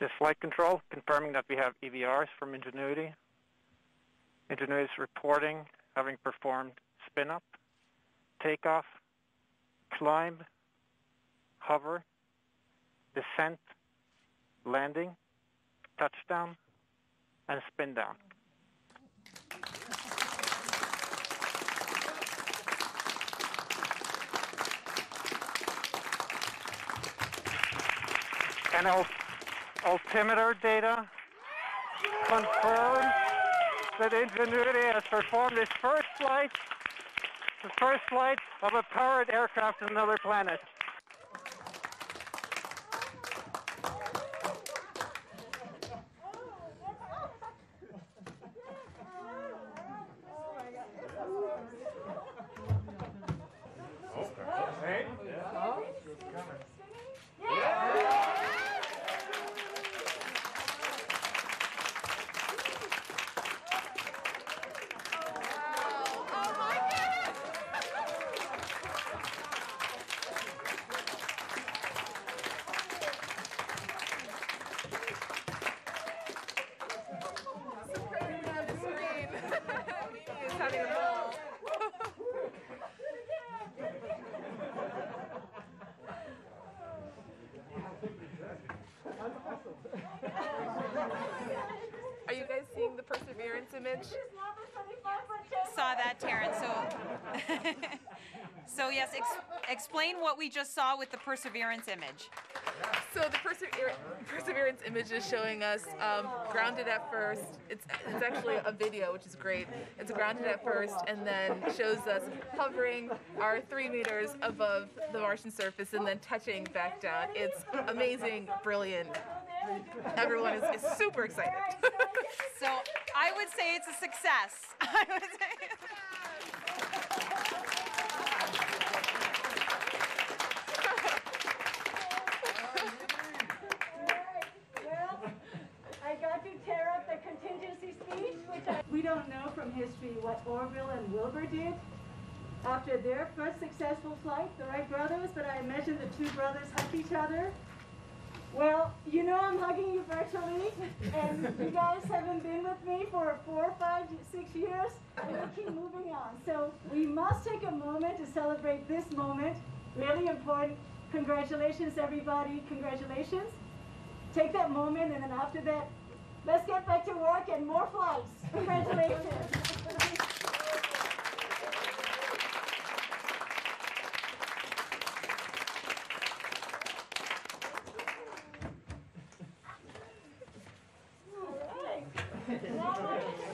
This is flight control, confirming that we have EVRs from Ingenuity. Ingenuity is reporting having performed spin-up, takeoff, climb, hover, descent, landing, touchdown, and spin-down. And altimeter data confirms that Ingenuity has performed its first flight, the first flight of a powered aircraft on another planet. Are you guys seeing the Perseverance image? Saw that, Terrence. So, so yes, explain what we just saw with the Perseverance image. So the Perseverance image is showing us grounded at first. It's actually a video, which is great. It's grounded at first and then shows us hovering our 3 meters above the Martian surface and then touching back down. It's amazing, brilliant. Everyone is super excited. So I would say it's a success. I would say. We don't know from history what Orville and Wilbur did after their first successful flight, the Wright brothers, but I imagine the two brothers hugged each other. Well, you know I'm hugging you virtually, and you guys haven't been with me for 4, 5, 6 years, and we keep moving on. So we must take a moment to celebrate this moment. Really important. Congratulations, everybody. Congratulations. Take that moment, and then after that, let's get back to work and more flights. Congratulations. All right.